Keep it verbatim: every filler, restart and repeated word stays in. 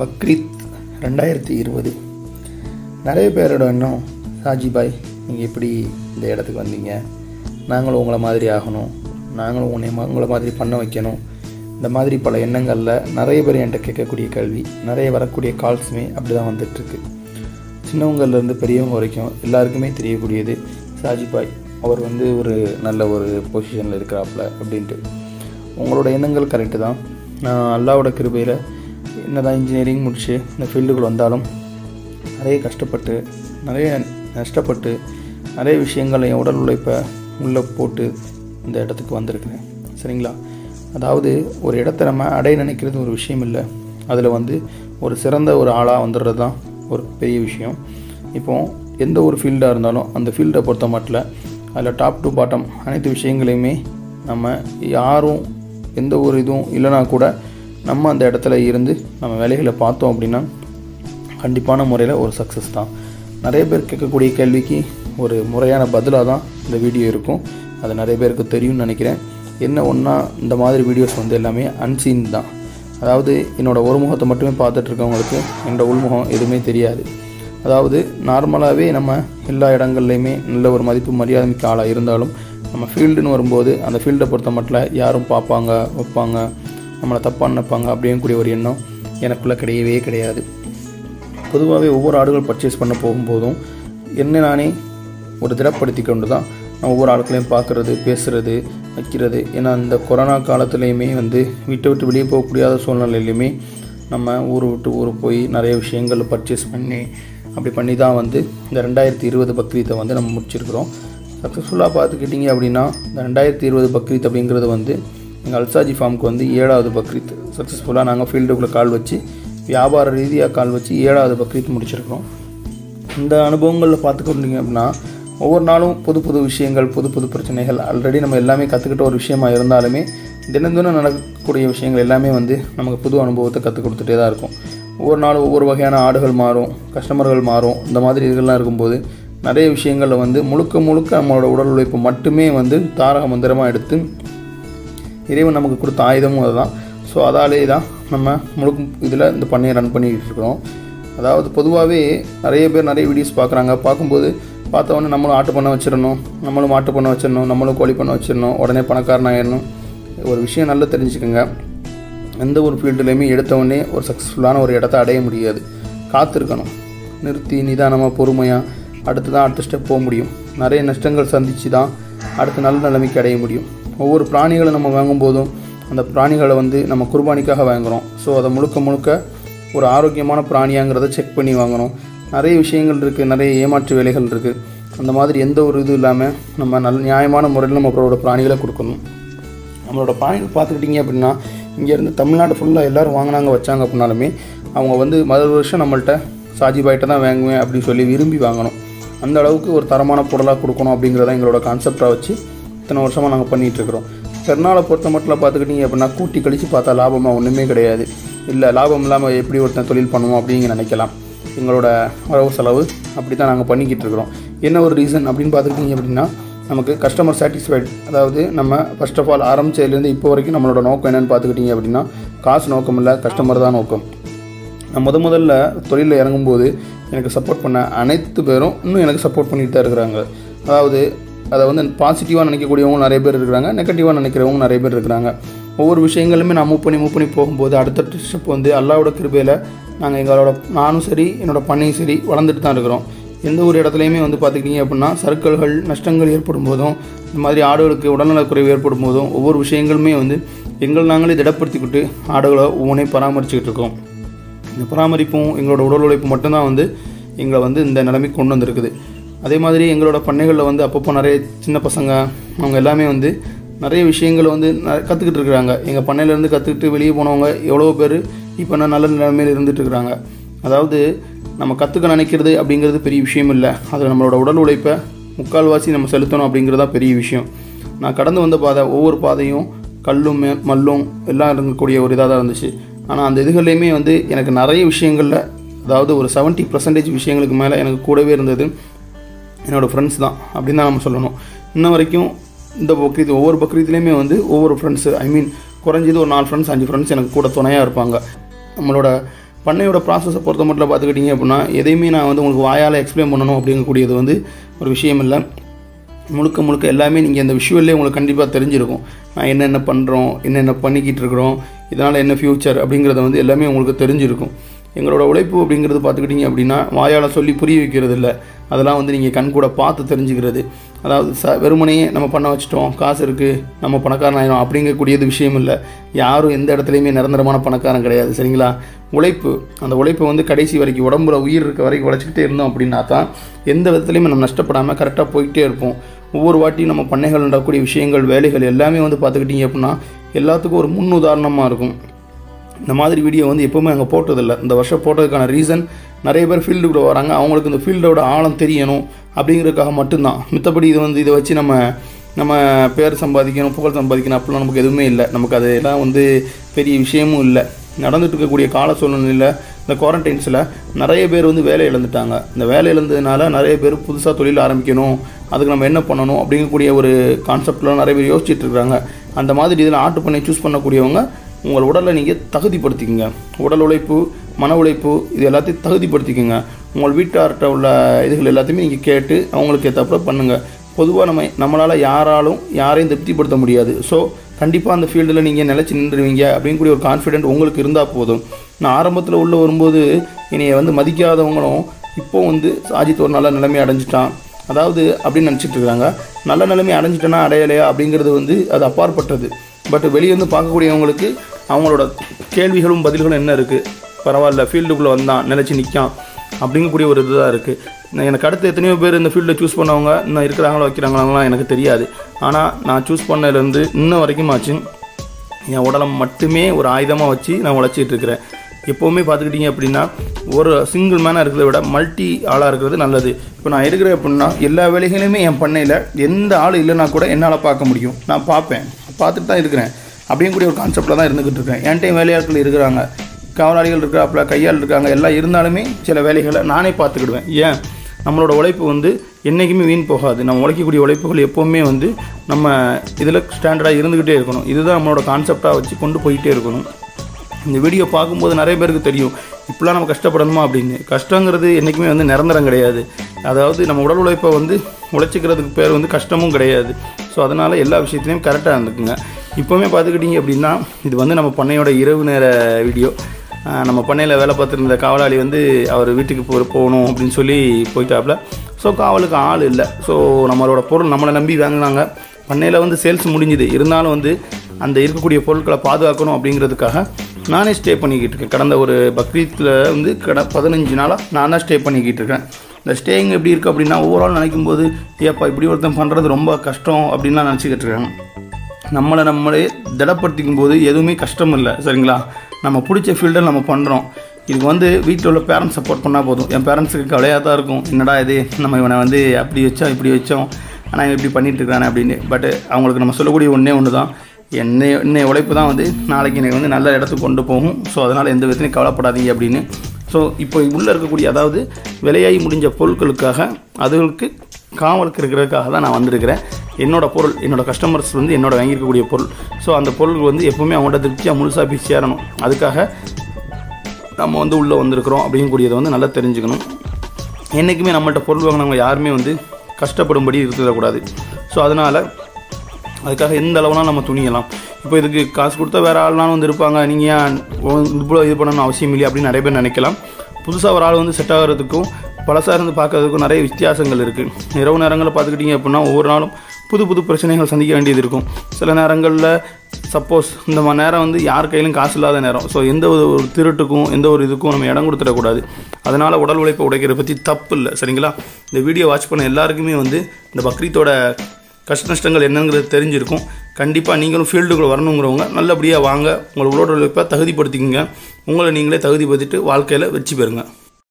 பக்ரித் ரெண்டாயிரத்தி இருபது நிறைய பேரோட இன்னும் சாஜிபாய் நீங்கள் எப்படி இந்த இடத்துக்கு வந்தீங்க, நாங்களும் உங்களை மாதிரி ஆகணும், நாங்களும் உன்னை உங்களை மாதிரி பண்ண வைக்கணும், இந்த மாதிரி பல எண்ணங்களில் நிறைய பேர் என்கிட்ட கேட்கக்கூடிய கேள்வி, நிறைய வரக்கூடிய கால்ஸுமே அப்படி தான் வந்துட்டுருக்கு. சின்னவங்கள்லேருந்து பெரியவங்க வரைக்கும் எல்லாருக்குமே தெரியக்கூடியது சாஜிபாய் அவர் வந்து ஒரு நல்ல ஒரு பொசிஷனில் இருக்கிறாப்புல அப்படின்ட்டு. உங்களோட எண்ணங்கள் கரெக்டு தான். நான் அல்லாவோட கிருபையில் என்ன தான் இன்ஜினியரிங் முடித்து இந்த ஃபீல்டுக்குள் வந்தாலும் நிறைய கஷ்டப்பட்டு நிறைய நஷ்டப்பட்டு நிறைய விஷயங்கள் என் உடல் உழைப்பை உள்ளே போட்டு இந்த இடத்துக்கு வந்திருக்கிறேன். சரிங்களா? அதாவது ஒரு இடத்த நம்ம அடைய நினைக்கிறது ஒரு விஷயம் இல்லை, அதில் வந்து ஒரு சிறந்த ஒரு ஆளாக வந்துடுறது தான் ஒரு பெரிய விஷயம். இப்போது எந்த ஒரு ஃபீல்டாக இருந்தாலும் அந்த ஃபீல்டை பொறுத்த மட்டும் அதில் டாப் டு பாட்டம் அனைத்து விஷயங்களையுமே நம்ம யாரும் எந்த ஒரு இதுவும் இல்லைனா கூட நம்ம அந்த இடத்துல இருந்து நம்ம வேலைகளை பார்த்தோம் அப்படின்னா கண்டிப்பான முறையில் ஒரு சக்ஸஸ் தான். நிறைய பேர் கேட்கக்கூடிய கேள்விக்கு ஒரு முறையான பதிலாக தான் இந்த வீடியோ இருக்கும். அது நிறைய பேருக்கு தெரியும்னு நினைக்கிறேன். என்ன ஒன்றா இந்த மாதிரி வீடியோஸ் வந்து எல்லாமே அன்சீன் தான். அதாவது என்னோடய ஒரு முகத்தை மட்டுமே பார்த்துட்ருக்கவங்களுக்கு என்னோடய உள்முகம் எதுவுமே தெரியாது. அதாவது நார்மலாகவே நம்ம எல்லா இடங்கள்லையுமே நல்ல ஒரு மதிப்பு மரியாதைக்கு ஆளாக இருந்தாலும் நம்ம ஃபீல்டுன்னு வரும்போது அந்த ஃபீல்டை பொறுத்த மட்டும் யாரும் பார்ப்பாங்க வைப்பாங்க நம்மளை தப்பாக நினைப்பாங்க அப்படின்னு கூடிய ஒரு எண்ணம் எனக்குள்ளே கிடையவே கிடையாது. பொதுவாகவே ஒவ்வொரு ஆடுகள் பர்ச்சேஸ் பண்ண போகும்போதும் என்ன நானே ஒரு திடப்படுத்தி கொண்டு தான் நான் ஒவ்வொரு ஆட்களையும் பார்க்குறது பேசுகிறது வைக்கிறது. ஏன்னா இந்த கொரோனா காலத்துலேயுமே வந்து வீட்டை விட்டு வெளியே போகக்கூடாத சூழ்நிலையிலையுமே நம்ம ஊர் விட்டு ஊர் போய் நிறைய விஷயங்கள் பர்ச்சேஸ் பண்ணி அப்படி பண்ணி தான் வந்து இந்த ரெண்டாயிரத்தி இருபது பக்ரீத்தை வந்து நம்ம முடிச்சிருக்கிறோம். சக்ஸஸ்ஃபுல்லாக பார்த்துக்கிட்டிங்க அப்படின்னா இந்த ரெண்டாயிரத்தி இருபது பக்ரீத் அப்படிங்கிறது வந்து எங்கள் அல்சாஜி ஃபார்முக்கு வந்து ஏழாவது பக்ரீத். சக்ஸஸ்ஃபுல்லாக நாங்கள் ஃபீல்டுக்குள்ளே கால் வச்சு வியாபார ரீதியாக கால் வச்சு ஏழாவது பக்ரீத் முடிச்சிருக்கிறோம். இந்த அனுபவங்களில் பார்த்துக்கிட்டிங்க அப்படின்னா ஒவ்வொரு நாளும் புது புது விஷயங்கள் புது புது பிரச்சனைகள் ஆல்ரெடி நம்ம எல்லாமே கற்றுக்கிட்ட ஒரு விஷயமாக இருந்தாலுமே தினந்தோறும் நடக்கக்கூடிய விஷயங்கள் எல்லாமே வந்து நமக்கு புது அனுபவத்தை கற்றுக் கொடுத்துட்டே தான் இருக்கும். ஒவ்வொரு நாளும் ஒவ்வொரு வகையான ஆடுகள் மாறும், கஸ்டமர்கள் மாறும். இந்த மாதிரி இதுகள்லாம் இருக்கும்போது நிறைய விஷயங்களில் வந்து முழுக்க முழுக்க நம்மளோட உடல் உழைப்பு மட்டுமே வந்து தாரக மந்திரமாக எடுத்து இறைவன் நமக்கு கொடுத்த ஆயுதமும் அதுதான். ஸோ அதாலே தான் நம்ம முழுக்க இதில் இந்த பண்ணையை ரன் பண்ணிக்கிட்டு இருக்கிறோம். அதாவது பொதுவாகவே நிறைய பேர் நிறைய வீடியோஸ் பார்க்குறாங்க. பார்க்கும்போது பார்த்தவொன்னே நம்மளும் ஆட்டு பண்ண வச்சிடணும், நம்மளும் ஆட்டு பண்ண வச்சிடணும், நம்மளும் கோழி பண்ண வச்சிடணும், உடனே பணக்காரன் ஆகிடணும். ஒரு விஷயம் நல்லா தெரிஞ்சுக்கோங்க, எந்த ஒரு ஃபீல்டுலேயுமே எடுத்தவொடனே ஒரு சக்ஸஸ்ஃபுல்லான ஒரு இடத்த அடைய முடியாது. காத்திருக்கணும், நிறுத்தி நிதானமாக பொறுமையாக அடுத்து தான் அடுத்த ஸ்டெப் போக முடியும். நிறைய நஷ்டங்கள் சந்தித்து தான் அடுத்த நல்ல நிலைமைக்கு அடைய முடியும். ஒவ்வொரு பிராணிகளை நம்ம வாங்கும்போதும் அந்த பிராணிகளை வந்து நம்ம குர்பானிக்காக வாங்குகிறோம். ஸோ அதை முழுக்க முழுக்க ஒரு ஆரோக்கியமான பிராணியாங்கிறத செக் பண்ணி வாங்கணும். நிறைய விஷயங்கள் இருக்குது, நிறைய ஏமாற்று வேலைகள் இருக்குது. அந்த மாதிரி எந்த ஒரு இது இல்லாமல் நம்ம நல்ல நியாயமான முறையில் நம்ம அப்புறோட பிராணிகளை கொடுக்கணும். நம்மளோட பிராணிகள் பார்த்துக்கிட்டிங்க அப்படின்னா இங்கேருந்து தமிழ்நாடு ஃபுல்லாக எல்லோரும் வாங்கினாங்க வச்சாங்க அப்படின்னாலுமே அவங்க வந்து முதல் வருஷம் நம்மள்கிட்ட சாஜிபாய்கிட்ட தான் வாங்குவேன் அப்படின்னு சொல்லி விரும்பி வாங்கணும். அந்த அளவுக்கு ஒரு தரமான பொருளாக கொடுக்கணும் அப்படிங்கிறத எங்களோட கான்செப்டாக வச்சு இத்தனை வருஷமாக நாங்கள் பண்ணிகிட்ருக்குறோம். பெருநாளை பொறுத்த மட்டும் பார்த்துக்கிட்டிங்க அப்படின்னா கூட்டி கழித்து பார்த்தா லாபமாக ஒன்றுமே கிடையாது. இல்லை லாபம் இல்லாமல் எப்படி ஒருத்தன் தொழில் பண்ணுவோம் அப்படிங்க நினைக்கலாம். எங்களோட வரவு செலவு அப்படி தான் நாங்கள் பண்ணிக்கிட்டு இருக்கிறோம். என்ன ஒரு ரீசன் அப்படின்னு பார்த்துக்கிட்டிங்க அப்படின்னா நமக்கு கஸ்டமர் சாட்டிஸ்ஃபைடு. அதாவது நம்ம ஃபர்ஸ்ட் ஆஃப் ஆல் ஆரம்பிச்சதுலேருந்து இப்போ வரைக்கும் நம்மளோட நோக்கம் என்னென்னு பார்த்துக்கிட்டிங்க அப்படின்னா காசு நோக்கம் இல்லை, கஸ்டமர் தான் நோக்கம். நான் முத முதல்ல தொழிலில் இறங்கும்போது எனக்கு சப்போர்ட் பண்ண அனைத்து பேரும் இன்னும் எனக்கு சப்போர்ட் பண்ணிட்டு தான் இருக்கிறாங்க. அதாவது அதை வந்து பாசிட்டிவாக நினைக்கக்கூடியவங்க நிறைய பேர் இருக்கிறாங்க, நெகட்டிவாக நினைக்கிறவங்க நிறைய பேர் இருக்கிறாங்க. ஒவ்வொரு விஷயங்களுமே நான் மூவ் பண்ணி மூவ் பண்ணி போகும்போது அடுத்தடுத்த ஸ்டெப் வந்து அல்லாவோட கிருபையில் நாங்கள் எங்களோட நானும் சரி என்னோடய பண்ணையும் சரி வளர்ந்துட்டு தான் இருக்கிறோம். எந்த ஒரு இடத்துலையுமே வந்து பார்த்துக்கிட்டிங்க அப்படின்னா சர்க்கல்கள் நஷ்டங்கள் ஏற்படும் போதும் இந்த மாதிரி ஆடுகளுக்கு உடல்நலக்குறைவு ஏற்படும் போதும் ஒவ்வொரு விஷயங்களுமே வந்து எங்களை நாங்களே திடப்படுத்திக்கிட்டு ஆடுகளை ஒவ்வொன்றையும் பராமரிச்சுக்கிட்டு இருக்கோம். இந்த பராமரிப்பும் எங்களோட உடல் உழைப்பு மட்டும்தான் வந்து எங்களை வந்து இந்த நிலைமைக்கு கொண்டு வந்திருக்குது. அதே மாதிரி எங்களோட பண்ணைகளில் வந்து அப்பப்போ நிறைய சின்ன பசங்க அவங்க எல்லாமே வந்து நிறைய விஷயங்களை வந்து கற்றுக்கிட்டு இருக்கிறாங்க. எங்கள் பண்ணையிலேருந்து கற்றுக்கிட்டு வெளியே போனவங்க எவ்வளோ பேர் இப்போ நான் நல்ல நிலைமையில் இருந்துகிட்ருக்குறாங்க. அதாவது நம்ம கற்றுக்க நினைக்கிறது அப்படிங்கிறது பெரிய விஷயம் இல்லை, அது நம்மளோட உடல் உழைப்பை முக்கால்வாசி நம்ம செலுத்தணும் அப்படிங்கிறது தான் பெரிய விஷயம். நான் கடந்து வந்த பாதை ஒவ்வொரு பாதையும் கல்லும் மல்லும் எல்லாம் இருக்கக்கூடிய ஒரு இதாக தான் இருந்துச்சு. ஆனால் அந்த இதுகள்லையுமே வந்து எனக்கு நிறைய விஷயங்களில் அதாவது ஒரு செவன்ட்டி பர்சன்டேஜ் விஷயங்களுக்கு மேலே எனக்கு கூடவே இருந்தது என்னோடய ஃப்ரெண்ட்ஸ் தான் அப்படின்னு தான் நம்ம சொல்லணும். இன்ன வரைக்கும் இந்த பக்ரீத் ஒவ்வொரு பக்ரீத்துலேயுமே வந்து ஒவ்வொரு ஃப்ரெண்ட்ஸு ஐ மீன் குறைஞ்சது ஒரு நாலு ஃப்ரெண்ட்ஸ் அஞ்சு ஃப்ரெண்ட்ஸ் எனக்கு கூட துணையாக இருப்பாங்க. நம்மளோட பண்ணையோட ப்ராசஸை பொறுத்த மட்டும் பார்த்துக்கிட்டிங்க அப்படின்னா எதையுமே நான் வந்து உங்களுக்கு வாயால் எக்ஸ்பிளைன் பண்ணணும் அப்படிங்கக்கூடியது வந்து ஒரு விஷயம் இல்லை. முழுக்க முழுக்க எல்லாமே நீங்கள் இந்த விஷுவல்லே உங்களுக்கு கண்டிப்பாக தெரிஞ்சிருக்கும். நான் என்னென்ன பண்ணுறோம், என்னென்ன பண்ணிக்கிட்டு இருக்கிறோம், இதனால் என்ன ஃப்யூச்சர் அப்படிங்கிறத வந்து எல்லாமே உங்களுக்கு தெரிஞ்சிருக்கும். எங்களோட உழைப்பு அப்படிங்கிறது பார்த்துக்கிட்டிங்க அப்படின்னா வாயால் சொல்லி புரிய வைக்கிறது இல்லை, அதெல்லாம் வந்து நீங்கள் கண் கூட பார்த்து தெரிஞ்சுக்கிறது. அதாவது ச வெறுமனையே நம்ம பண்ண வச்சுட்டோம், காசு இருக்குது, நம்ம பணக்காரன் ஆயிடும் அப்படிங்கக்கூடியது விஷயம் இல்லை. யாரும் எந்த இடத்துலையுமே நிரந்தரமான பணக்காரன் கிடையாது, சரிங்களா? உழைப்பு, அந்த உழைப்பை வந்து கடைசி வரைக்கும் உடம்புல உயிர் இருக்க வரைக்கும் உழைச்சிக்கிட்டே இருந்தோம் அப்படின்னா தான் எந்த விதத்துலையுமே நம்ம நஷ்டப்படாமல் கரெக்டாக போய்கிட்டே இருப்போம். ஒவ்வொரு வாட்டியும் நம்ம பண்ணைகள் நடக்கக்கூடிய விஷயங்கள், வேலைகள் எல்லாமே வந்து பார்த்துக்கிட்டிங்க அப்படின்னா எல்லாத்துக்கும் ஒரு முன் உதாரணமாக இருக்கும். இந்த மாதிரி வீடியோ வந்து எப்போவுமே அங்கே போட்டதில்லை. இந்த வருஷம் போட்டதுக்கான ரீசன், நிறைய பேர் ஃபீல்டுக்குள்ளே வராங்க, அவங்களுக்கு இந்த ஃபீல்டோட ஆழம் தெரியணும் அப்படிங்கிறதுக்காக மட்டும்தான். மித்தபடி இது வந்து இதை வச்சு நம்ம நம்ம பேர் சம்பாதிக்கணும், புகழ் சம்பாதிக்கணும் அப்படிலாம் நமக்கு எதுவுமே இல்லை. நமக்கு அதெல்லாம் வந்து பெரிய விஷயமும் இல்லை. நடந்துட்டு இருக்கக்கூடிய கால சூழ்நிலையில் இந்த குவாரண்டைன்ஸில் நிறைய பேர் வந்து வேலை இழந்துட்டாங்க. இந்த வேலை இழந்ததுனால நிறைய பேர் புதுசாக தொழில் ஆரம்பிக்கணும், அதுக்கு நம்ம என்ன பண்ணணும் அப்படிங்கக்கூடிய ஒரு கான்செப்டில் நிறைய பேர் யோசிச்சுட்டு இருக்கிறாங்க. அந்த மாதிரி இதில் ஆர்ட் பண்ணி சூஸ் பண்ணக்கூடியவங்க உங்கள் உடலை நீங்கள் தகுதிப்படுத்திக்கோங்க. உடல் உழைப்பு, மன உழைப்பு இது எல்லாத்தையும் தகுதிப்படுத்திக்கோங்க. உங்கள் வீட்டார்கிட்ட உள்ள இதுகள் எல்லாத்தையுமே நீங்கள் கேட்டு அவங்களுக்கு ஏற்றப்பட பண்ணுங்கள். பொதுவாக நம்ம நம்மளால் யாராலும் யாரையும் திருப்திப்படுத்த முடியாது. ஸோ கண்டிப்பாக அந்த ஃபீல்டில் நீங்கள் நிலச்சி நின்றுவீங்க அப்படிங்கக்கூடிய ஒரு கான்ஃபிடென்ட் உங்களுக்கு இருந்தால் போதும். நான் ஆரம்பத்தில் உள்ளே வரும்போது என்னையை வந்து மதிக்காதவங்களும் இப்போ வந்து சாஜித் ஒரு நல்ல நிலைமை அடைஞ்சிட்டான், அதாவது அப்படின்னு நினச்சிட்டு இருக்கிறாங்க. நல்ல நிலைமை அடைஞ்சிட்டேன்னா அடையலையா அப்படிங்கிறது வந்து அது அப்பாற்பட்டது. பட் வெளியே வந்து பார்க்கக்கூடியவங்களுக்கு அவங்களோட கேள்விகளும் பதில்களும் என்ன இருக்குது, பரவாயில்ல ஃபீல்டுக்குள்ளே வந்தான், நிலச்சி நிற்கான் அப்படிங்கக்கூடிய ஒரு இதுதான் இருக்குது. எனக்கு அடுத்து எத்தனையோ பேர் இந்த ஃபீல்டை சூஸ் பண்ணவங்க இன்னும் இருக்கிறாங்களோ வைக்கிறாங்களாங்களாம் எனக்கு தெரியாது. ஆனால் நான் சூஸ் பண்ணதுலேருந்து இன்ன வரைக்கும் ஆச்சு என் உடலை மட்டுமே ஒரு ஆயுதமாக வச்சு நான் உழைச்சிட்டு இருக்கிறேன். எப்போவுமே பார்த்துக்கிட்டிங்க அப்படின்னா ஒரு சிங்கிள் மேனாக இருக்கிறத விட மல்டி ஆளாக இருக்கிறது நல்லது. இப்போ நான் இருக்கிறேன் அப்படின்னா எல்லா வேலைகளையுமே என் பண்ணையில் எந்த ஆள் இல்லைன்னா கூட என்னால் பார்க்க முடியும். நான் பார்ப்பேன், பார்த்துட்டு தான் இருக்கிறேன் அப்படிங்கக்கூடிய ஒரு கான்செப்டில் தான் இருந்துக்கிட்டு இருக்கேன். என் டைம் வேலையாட்கள் இருக்கிறாங்க, காவலாளிகள் இருக்கிறாப்புல, கையால் இருக்காங்க, எல்லாம் இருந்தாலுமே சில வேலைகளை நானே பார்த்துக்கிடுவேன். ஏன், நம்மளோட உழைப்பு வந்து என்றைக்குமே வீண் போகாது. நம்ம உழைக்கக்கூடிய உழைப்புகள் எப்போவுமே வந்து நம்ம இதில் ஸ்டாண்டர்டாக இருந்துக்கிட்டே இருக்கணும். இதுதான் நம்மளோட கான்செப்டாக வச்சு கொண்டு போயிட்டே இருக்கணும். இந்த வீடியோ பார்க்கும்போது நிறைய பேருக்கு தெரியும் இப்படிலாம் நம்ம கஷ்டப்படணுமா அப்படின்னு. கஷ்டங்கிறது என்றைக்குமே வந்து நிரந்தரம் கிடையாது. அதாவது நம்ம உடல் உழைப்பை வந்து உழைச்சிக்கிறதுக்கு பேர் வந்து கஷ்டமும் கிடையாது. ஸோ அதனால் எல்லா விஷயத்துலையும் கரெக்டாக இருந்துக்குங்க. இப்போவுமே பார்த்துக்கிட்டிங்க அப்படின்னா இது வந்து நம்ம பண்ணையோட இரவு நேர வீடியோ. நம்ம பண்ணையில் வேலை பார்த்துருந்த காவலாளி வந்து அவர் வீட்டுக்கு போ போகணும் அப்படின்னு சொல்லி போயிட்டாப்புல. ஸோ காவலுக்கு ஆள் இல்லை. ஸோ நம்மளோட பொருள் நம்மளை நம்பி வாங்கினாங்க. பண்ணையில் வந்து சேல்ஸ் முடிஞ்சுது, இருந்தாலும் வந்து அந்த இருக்கக்கூடிய பொருட்களை பாதுகாக்கணும் அப்படிங்கிறதுக்காக நானே ஸ்டே பண்ணிக்கிட்டு இருக்கேன். கடந்த ஒரு பக்ரீத்தில் வந்து கட பதினஞ்சு நாளாக நான் தான் ஸ்டே பண்ணிக்கிட்டு இருக்கேன். இந்த ஸ்டேயிங் எப்படி இருக்குது அப்படின்னா ஓவரால் நினைக்கும் போது ஏப்பா இப்படி ஒருத்தன் பண்ணுறது ரொம்ப கஷ்டம் அப்படின்லாம் நினச்சிக்கிட்டு இருக்காங்க. நம்மளை நம்மளே திடப்படுத்திக்கும் போது எதுவுமே கஷ்டம் இல்லை, சரிங்களா? நம்ம பிடிச்ச ஃபீல்டை நம்ம பண்ணுறோம். இதுக்கு வந்து வீட்டில் உள்ள பேரண்ட்ஸ் சப்போர்ட் பண்ணால் போதும். என் பேரண்ட்ஸுக்கு கவலையாக தான் இருக்கும், என்னடா இது நம்ம இவனை வந்து அப்படி வச்சோம் இப்படி வச்சோம் ஆனால் இவன் இப்படி பண்ணிகிட்டு இருக்கானே அப்படின்னு. பட் அவங்களுக்கு நம்ம சொல்லக்கூடிய ஒன்றே ஒன்று தான், என்னை என்னைய உழைப்பு தான் வந்து நாளைக்கு எனக்கு வந்து நல்ல இடத்துக்கு கொண்டு போகும். ஸோ அதனால் எந்த விதத்துலையும் கவலைப்படாதீங்க அப்படின்னு. ஸோ இப்போ உள்ளே இருக்கக்கூடிய அதாவது விலையாகி முடிஞ்ச பொருட்களுக்காக அதுகளுக்கு காவலுக்கு இருக்கிறதுக்காக தான் நான் வந்திருக்கிறேன். என்னோடய பொருள், என்னோடய கஸ்டமர்ஸ் வந்து என்னோட வாங்கியிருக்கக்கூடிய பொருள். ஸோ அந்த பொருள் வந்து எப்போவுமே அவங்களோட திருப்தியாக முழுசாக போய் சேரணும். அதுக்காக நம்ம வந்து உள்ளே வந்திருக்கிறோம் அப்படிங்கக்கூடியதை வந்து நல்லா தெரிஞ்சுக்கணும். என்றைக்குமே நம்மள்ட்ட பொருள் வாங்கினவங்க யாருமே வந்து கஷ்டப்படும்படி இருக்கக்கூடாது. ஸோ அதனால் அதுக்காக எந்த அளவுனா நம்ம துணியலாம். இப்போ இதுக்கு காசு கொடுத்தா வேறு ஆள்னாலும் வந்து இருப்பாங்க, நீங்கள் ஏன் இவ்வளோ இது பண்ணணும்னு அவசியம் இல்லை அப்படின்னு நிறைய பேர் நினைக்கலாம். புதுசாக ஒரு ஆள் வந்து செட் ஆகிறதுக்கும் பழசாக இருந்து பார்க்கறதுக்கும் நிறைய வித்தியாசங்கள் இருக்குது. இரவு நேரங்களில் பார்த்துக்கிட்டிங்க அப்படின்னா ஒவ்வொரு நாளும் புது புது பிரச்சனைகள் சந்திக்க வேண்டியது இருக்கும். சில நேரங்களில் சப்போஸ் இந்த மாதிரி நேரம் வந்து யார் கையிலும் காசு இல்லாத நேரம். ஸோ எந்த ஒரு திருட்டுக்கும் எந்த ஒரு இதுக்கும் நம்ம இடம் கொடுத்துடக்கூடாது. அதனால் உடல் உழைப்பை உடைக்கிறத பற்றி தப்பு இல்லை, சரிங்களா? இந்த வீடியோ வாட்ச் பண்ண எல்லாருக்குமே வந்து இந்த பக்ரீத்தோட கஷ்ட நஷ்டங்கள் என்னங்கிறது தெரிஞ்சிருக்கும். கண்டிப்பாக நீங்களும் ஃபீல்டுக்குள்ளே வரணுங்கிறவங்க நல்லபடியாக வாங்க, உங்களோட உழைப்பை தகுதிப்படுத்திக்கோங்க, உங்களை நீங்களே தகுதிப்படுத்திட்டு வாழ்க்கையில் வெற்றி பெறுங்க.